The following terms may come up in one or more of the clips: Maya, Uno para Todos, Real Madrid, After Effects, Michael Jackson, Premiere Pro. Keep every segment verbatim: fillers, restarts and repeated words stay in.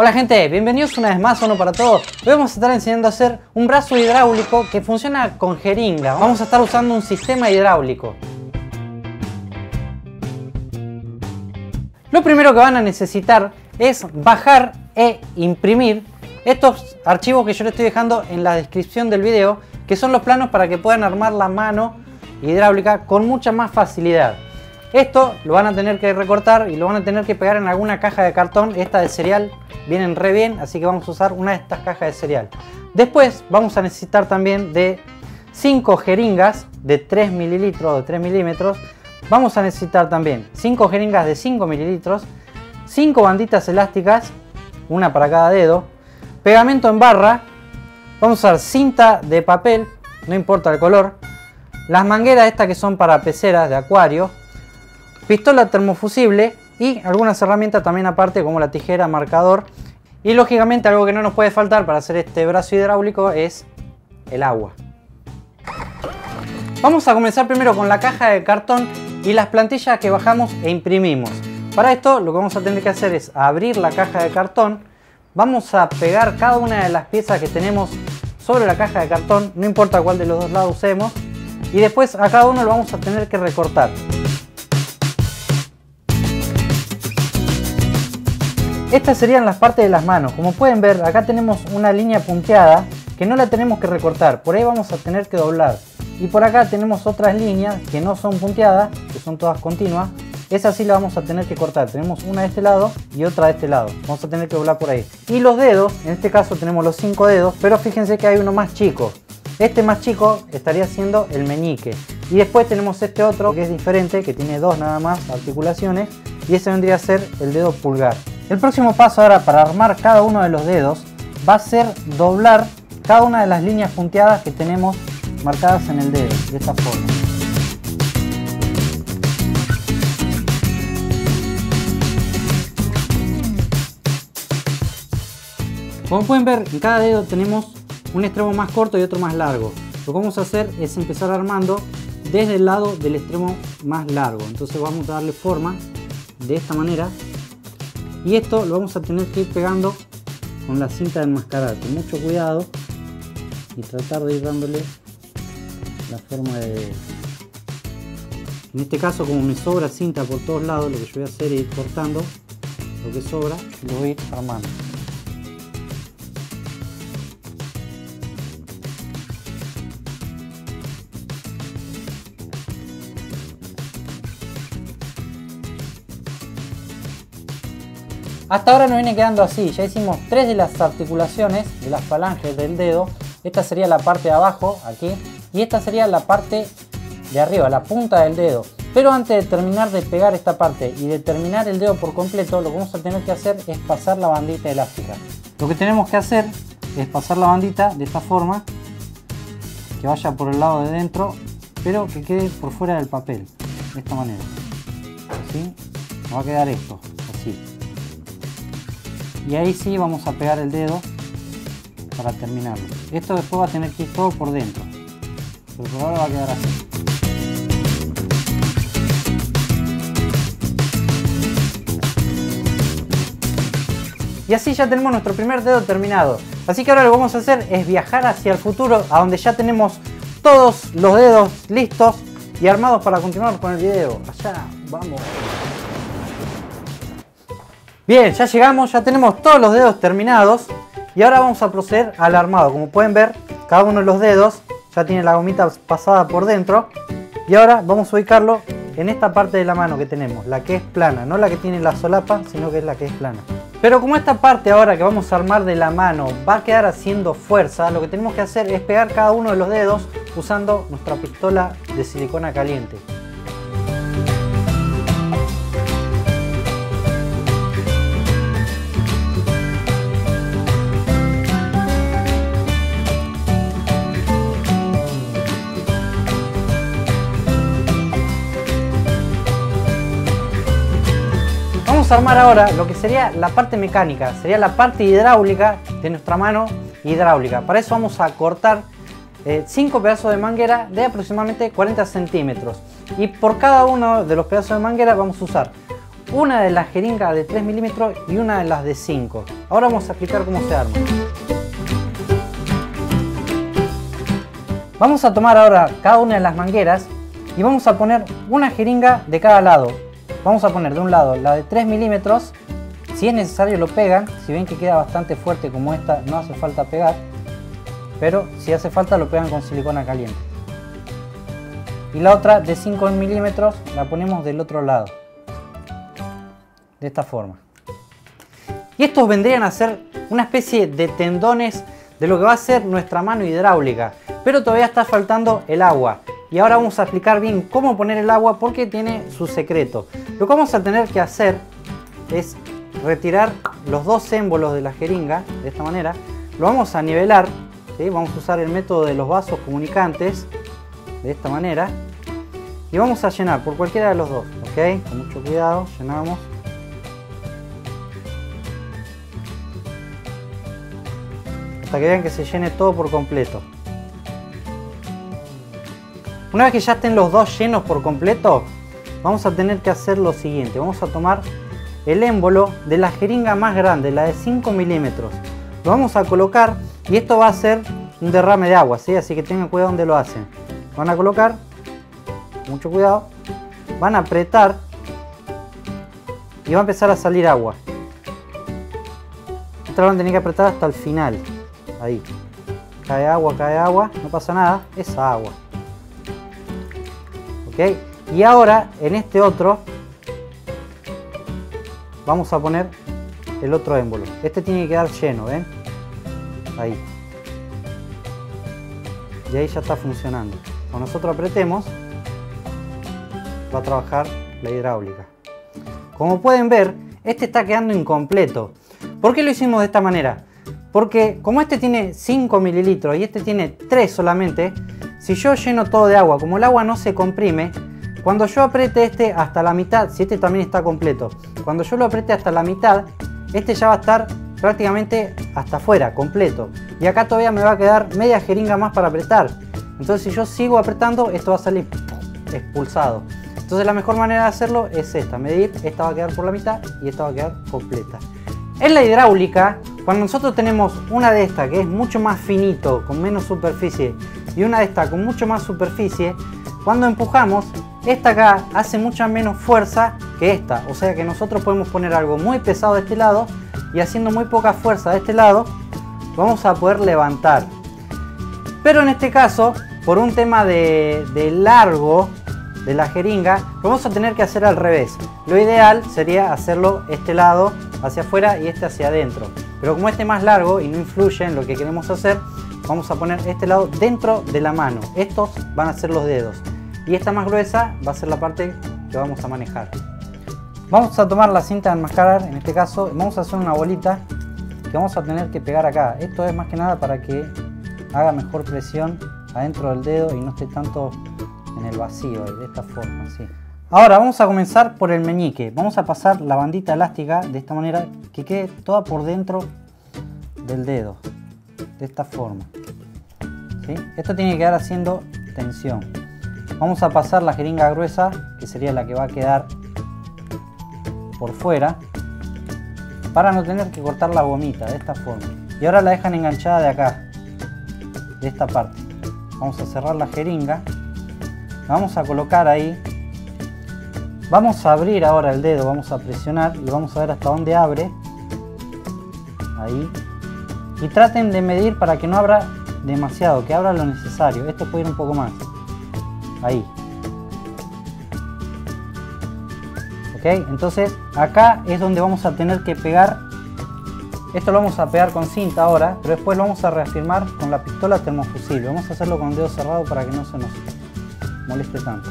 Hola gente, bienvenidos una vez más a Uno para Todos. Hoy vamos a estar enseñando a hacer un brazo hidráulico que funciona con jeringa. Vamos a estar usando un sistema hidráulico. Lo primero que van a necesitar es bajar e imprimir estos archivos que yo les estoy dejando en la descripción del video, que son los planos para que puedan armar la mano hidráulica con mucha más facilidad. Esto lo van a tener que recortar y lo van a tener que pegar en alguna caja de cartón. Esta de cereal vienen re bien, así que vamos a usar una de estas cajas de cereal. Después vamos a necesitar también de cinco jeringas de tres mililitros o tres milímetros. Vamos a necesitar también cinco jeringas de cinco mililitros, cinco banditas elásticas, una para cada dedo, pegamento en barra. Vamos a usar cinta de papel, no importa el color, las mangueras estas que son para peceras de acuario, pistola termofusible y algunas herramientas también aparte como la tijera, marcador. Y lógicamente algo que no nos puede faltar para hacer este brazo hidráulico es el agua. Vamos a comenzar primero con la caja de cartón y las plantillas que bajamos e imprimimos. Para esto lo que vamos a tener que hacer es abrir la caja de cartón. Vamos a pegar cada una de las piezas que tenemos sobre la caja de cartón, no importa cuál de los dos lados usemos. Y después a cada uno lo vamos a tener que recortar. Estas serían las partes de las manos. Como pueden ver, acá tenemos una línea punteada que no la tenemos que recortar, por ahí vamos a tener que doblar. Y por acá tenemos otras líneas que no son punteadas, que son todas continuas. Esa sí la vamos a tener que cortar. Tenemos una de este lado y otra de este lado. Vamos a tener que doblar por ahí. Y los dedos, en este caso tenemos los cinco dedos, pero fíjense que hay uno más chico. Este más chico estaría siendo el meñique. Y después tenemos este otro que es diferente, que tiene dos nada más articulaciones. Y ese vendría a ser el dedo pulgar. El próximo paso ahora para armar cada uno de los dedos va a ser doblar cada una de las líneas punteadas que tenemos marcadas en el dedo, de esta forma. Como pueden ver, en cada dedo tenemos un extremo más corto y otro más largo. Lo que vamos a hacer es empezar armando desde el lado del extremo más largo. Entonces vamos a darle forma de esta manera. Y esto lo vamos a tener que ir pegando con la cinta de enmascarar, con mucho cuidado, y tratar de ir dándole la forma de dedo. En este caso, como me sobra cinta por todos lados, lo que yo voy a hacer es ir cortando lo que sobra y lo voy a ir armando. Hasta ahora nos viene quedando así. Ya hicimos tres de las articulaciones de las falanges del dedo. Esta sería la parte de abajo, aquí, y esta sería la parte de arriba, la punta del dedo. Pero antes de terminar de pegar esta parte y de terminar el dedo por completo, lo que vamos a tener que hacer es pasar la bandita elástica. Lo que tenemos que hacer es pasar la bandita de esta forma, que vaya por el lado de dentro, pero que quede por fuera del papel, de esta manera. Así, nos va a quedar esto, así. Y ahí sí vamos a pegar el dedo para terminarlo. Esto después va a tener que ir todo por dentro, pero por ahora va a quedar así. Y así ya tenemos nuestro primer dedo terminado. Así que ahora lo que vamos a hacer es viajar hacia el futuro, a donde ya tenemos todos los dedos listos y armados para continuar con el video. Allá, vamos. Bien, ya llegamos, ya tenemos todos los dedos terminados y ahora vamos a proceder al armado. Como pueden ver, cada uno de los dedos ya tiene la gomita pasada por dentro y ahora vamos a ubicarlo en esta parte de la mano que tenemos, la que es plana, no la que tiene la solapa, sino que es la que es plana. Pero como esta parte ahora que vamos a armar de la mano va a quedar haciendo fuerza, lo que tenemos que hacer es pegar cada uno de los dedos usando nuestra pistola de silicona caliente. Vamos a armar ahora lo que sería la parte mecánica, sería la parte hidráulica de nuestra mano hidráulica. Para eso vamos a cortar cinco eh, pedazos de manguera de aproximadamente cuarenta centímetros y por cada uno de los pedazos de manguera vamos a usar una de las jeringas de tres milímetros y una de las de cinco. Ahora vamos a explicar cómo se arma. Vamos a tomar ahora cada una de las mangueras y vamos a poner una jeringa de cada lado. Vamos a poner de un lado la de tres milímetros, si es necesario lo pegan, si ven que queda bastante fuerte como esta no hace falta pegar, pero si hace falta lo pegan con silicona caliente. Y la otra de cinco milímetros la ponemos del otro lado, de esta forma. Y estos vendrían a ser una especie de tendones de lo que va a ser nuestra mano hidráulica, pero todavía está faltando el agua. Y ahora vamos a explicar bien cómo poner el agua porque tiene su secreto. Lo que vamos a tener que hacer es retirar los dos émbolos de la jeringa, de esta manera. Lo vamos a nivelar, ¿sí? Vamos a usar el método de los vasos comunicantes, de esta manera. Y vamos a llenar por cualquiera de los dos, ¿ok? Con mucho cuidado, llenamos. Hasta que vean que se llene todo por completo. Una vez que ya estén los dos llenos por completo, vamos a tener que hacer lo siguiente. Vamos a tomar el émbolo de la jeringa más grande, la de cinco milímetros. Lo vamos a colocar y esto va a ser un derrame de agua, ¿sí? Así que tengan cuidado donde lo hacen. Van a colocar, mucho cuidado, van a apretar y va a empezar a salir agua. Esta la van a tener que apretar hasta el final. Ahí. Cae agua, cae agua, no pasa nada, es agua. ¿Okay? Y ahora en este otro vamos a poner el otro émbolo. Este tiene que quedar lleno, ¿ven? Ahí. Y ahí ya está funcionando. Cuando nosotros apretemos va a trabajar la hidráulica. Como pueden ver, este está quedando incompleto. ¿Por qué lo hicimos de esta manera? Porque como este tiene cinco mililitros y este tiene tres solamente, si yo lleno todo de agua, como el agua no se comprime, cuando yo apriete este hasta la mitad, si este también está completo, cuando yo lo apriete hasta la mitad, este ya va a estar prácticamente hasta afuera, completo. Y acá todavía me va a quedar media jeringa más para apretar. Entonces si yo sigo apretando, esto va a salir expulsado. Entonces la mejor manera de hacerlo es esta, medir, esta va a quedar por la mitad y esta va a quedar completa. En la hidráulica, cuando nosotros tenemos una de estas que es mucho más finito, con menos superficie, y una de estas con mucho más superficie, cuando empujamos, esta acá hace mucha menos fuerza que esta. O sea que nosotros podemos poner algo muy pesado de este lado y haciendo muy poca fuerza de este lado, vamos a poder levantar. Pero en este caso, por un tema de, de largo de la jeringa, lo vamos a tener que hacer al revés. Lo ideal sería hacerlo este lado hacia afuera y este hacia adentro. Pero como este es más largo y no influye en lo que queremos hacer, vamos a poner este lado dentro de la mano. Estos van a ser los dedos. Y esta más gruesa va a ser la parte que vamos a manejar. Vamos a tomar la cinta de enmascarar, en este caso, vamos a hacer una bolita que vamos a tener que pegar acá. Esto es más que nada para que haga mejor presión adentro del dedo y no esté tanto en el vacío, de esta forma, así. Ahora vamos a comenzar por el meñique. Vamos a pasar la bandita elástica de esta manera que quede toda por dentro del dedo. De esta forma. ¿Sí? Esto tiene que quedar haciendo tensión. Vamos a pasar la jeringa gruesa, que sería la que va a quedar por fuera, para no tener que cortar la gomita, de esta forma. Y ahora la dejan enganchada de acá, de esta parte. Vamos a cerrar la jeringa. La vamos a colocar ahí. Vamos a abrir ahora el dedo, vamos a presionar y vamos a ver hasta dónde abre. Ahí. Y traten de medir para que no abra demasiado, que abra lo necesario. Este puede ir un poco más. Ahí. Ok, entonces acá es donde vamos a tener que pegar. Esto lo vamos a pegar con cinta ahora, pero después lo vamos a reafirmar con la pistola termofusible. Vamos a hacerlo con el dedo cerrado para que no se nos moleste tanto.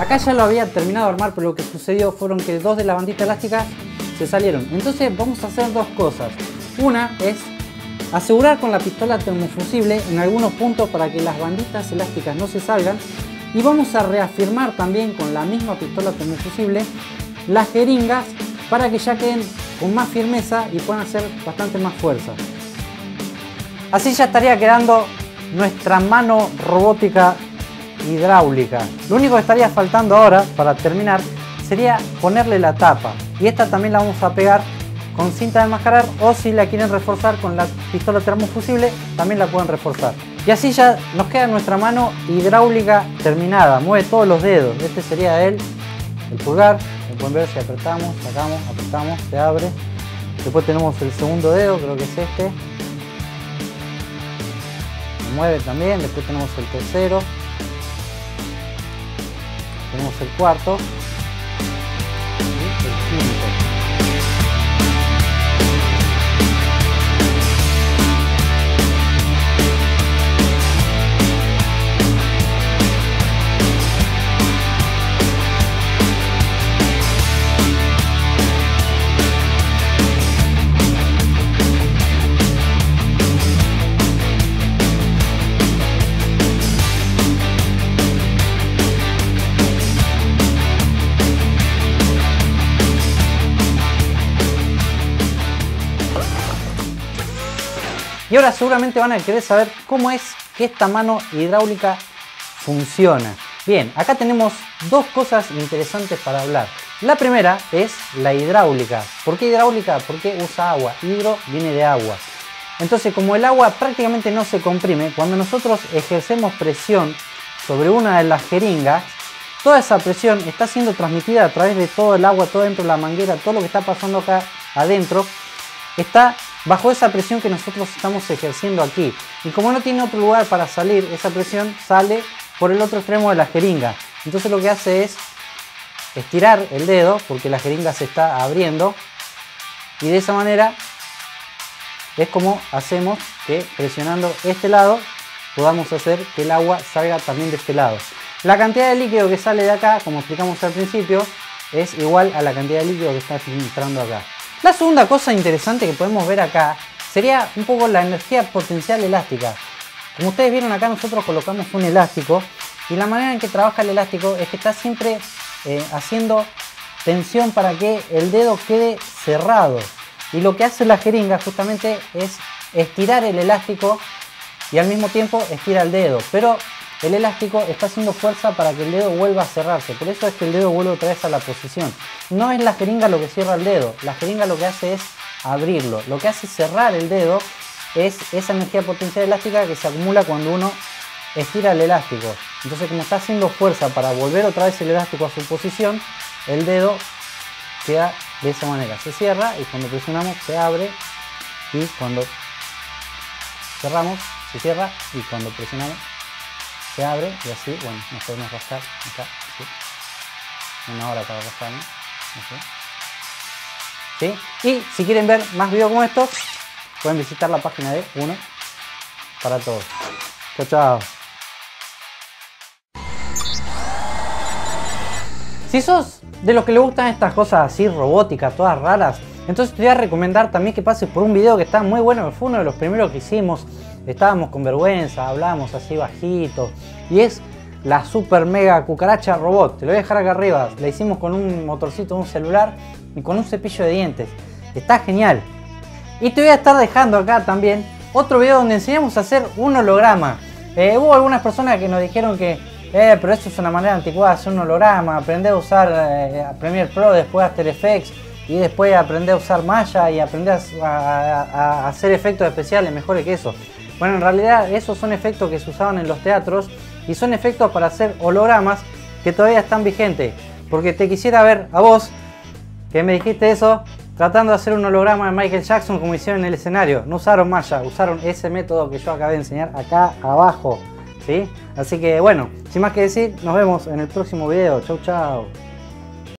Acá ya lo había terminado de armar, pero lo que sucedió fueron que dos de las banditas elásticas se salieron. Entonces vamos a hacer dos cosas. Una es asegurar con la pistola termofusible en algunos puntos para que las banditas elásticas no se salgan. Y vamos a reafirmar también con la misma pistola termofusible las jeringas para que ya queden con más firmeza y pueden hacer bastante más fuerza. Así ya estaría quedando nuestra mano robótica hidráulica. Lo único que estaría faltando ahora para terminar sería ponerle la tapa, y esta también la vamos a pegar con cinta de enmascarar, o si la quieren reforzar con la pistola termofusible también la pueden reforzar. Y así ya nos queda nuestra mano hidráulica terminada. Mueve todos los dedos. Este sería el, el pulgar, como pueden ver, si apretamos, sacamos, apretamos, se abre. Después tenemos el segundo dedo, creo que es este, se mueve también. Después tenemos el tercero, tenemos el cuarto y el quinto. Y ahora seguramente van a querer saber cómo es que esta mano hidráulica funciona. Bien, acá tenemos dos cosas interesantes para hablar. La primera es la hidráulica. ¿Por qué hidráulica? Porque usa agua. Hidro viene de agua. Entonces, como el agua prácticamente no se comprime, cuando nosotros ejercemos presión sobre una de las jeringas, toda esa presión está siendo transmitida a través de todo el agua, todo dentro de la manguera, todo lo que está pasando acá adentro, está bajo esa presión que nosotros estamos ejerciendo aquí, y como no tiene otro lugar para salir, esa presión sale por el otro extremo de la jeringa. Entonces lo que hace es estirar el dedo, porque la jeringa se está abriendo, y de esa manera es como hacemos que, presionando este lado, podamos hacer que el agua salga también de este lado. La cantidad de líquido que sale de acá, como explicamos al principio, es igual a la cantidad de líquido que está entrando acá. La segunda cosa interesante que podemos ver acá sería un poco la energía potencial elástica. Como ustedes vieron acá, nosotros colocamos un elástico, y la manera en que trabaja el elástico es que está siempre eh, haciendo tensión para que el dedo quede cerrado. Y lo que hace la jeringa justamente es estirar el elástico, y al mismo tiempo estira el dedo. Pero el elástico está haciendo fuerza para que el dedo vuelva a cerrarse. Por eso es que el dedo vuelve otra vez a la posición. No es la jeringa lo que cierra el dedo. La jeringa lo que hace es abrirlo. Lo que hace cerrar el dedo es esa energía potencial elástica que se acumula cuando uno estira el elástico. Entonces, como está haciendo fuerza para volver otra vez el elástico a su posición, el dedo queda de esa manera. Se cierra, y cuando presionamos se abre, y cuando cerramos se cierra, y cuando presionamos se abre, y así, bueno, nos podemos rascar acá, ¿sí? Una hora para rascar, ¿no? ¿Sí? Y si quieren ver más videos como estos, pueden visitar la página de Uno para Todos. Chao, chao. Si sos de los que le gustan estas cosas así robóticas, todas raras, entonces te voy a recomendar también que pases por un video que está muy bueno, que fue uno de los primeros que hicimos. Estábamos con vergüenza, hablábamos así bajito, y es la super mega cucaracha robot. Te lo voy a dejar acá arriba. La hicimos con un motorcito de un celular y con un cepillo de dientes. Está genial. Y te voy a estar dejando acá también otro video donde enseñamos a hacer un holograma. Eh, hubo algunas personas que nos dijeron que eh, pero eso es una manera anticuada de hacer un holograma. Aprender a usar eh, Premiere Pro, después After Effects, y después aprender a usar Maya, y aprender a, a, a hacer efectos especiales mejores que eso. Bueno, en realidad esos son efectos que se usaban en los teatros, y son efectos para hacer hologramas que todavía están vigentes. Porque te quisiera ver a vos, que me dijiste eso, tratando de hacer un holograma de Michael Jackson como hicieron en el escenario. No usaron Maya, usaron ese método que yo acabé de enseñar acá abajo, ¿sí? Así que bueno, sin más que decir, nos vemos en el próximo video. Chau, chau.